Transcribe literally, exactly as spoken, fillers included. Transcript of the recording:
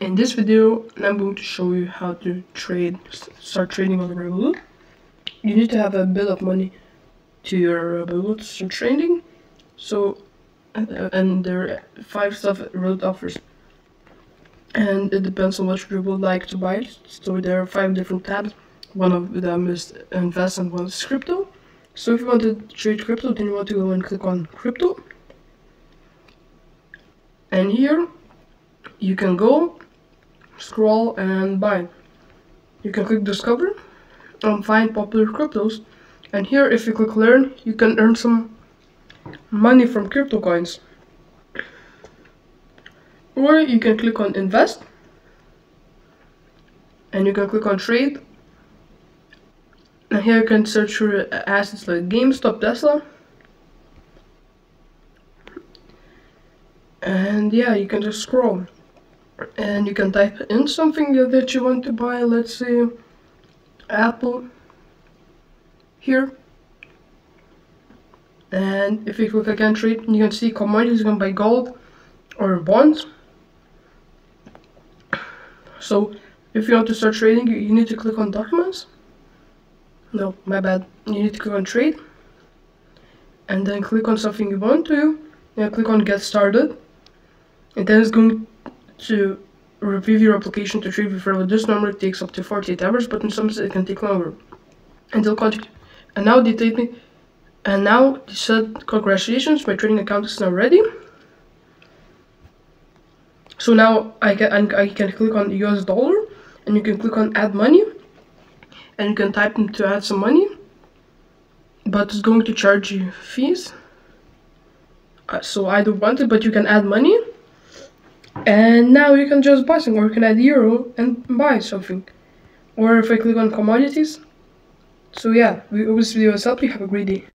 In this video, I'm going to show you how to trade, start trading on Revolut. You need to have a bit of money to your Revolut to start trading. So, and there are five stuff Revolut offers, and it depends on what you would like to buy. So there are five different tabs. One of them is invest and one is crypto. So if you want to trade crypto, then you want to go and click on crypto. And here you can go, scroll and buy. You can click discover and find popular cryptos. And here if you click learn, you can earn some money from crypto coins. Or you can click on invest. And you can click on trade. And here you can search for assets like GameStop, Tesla. And yeah, you can just scroll. And you can type in something that you want to buy, let's say Apple here. And if you click again trade, you can see commodities. You can buy gold or bonds. So if you want to start trading, you need to click on documents. No, my bad. You need to click on trade. And then click on something you want to. And click on get started. And then it's going to review your application to trade with Revolut. This normally takes up to forty-eight hours, but in some cases it can take longer. And they'll contact you. And now they take me. And now they said, congratulations, my trading account is now ready. So now I can, I can click on U S dollar. And you can click on add money. And you can type in to add some money, but it's going to charge you fees, uh, so I don't want it, but you can add money. And now you can just buy something, or you can add euro and buy something. Or if I click on commodities. So yeah, we hope this video has helped you. Have a great day.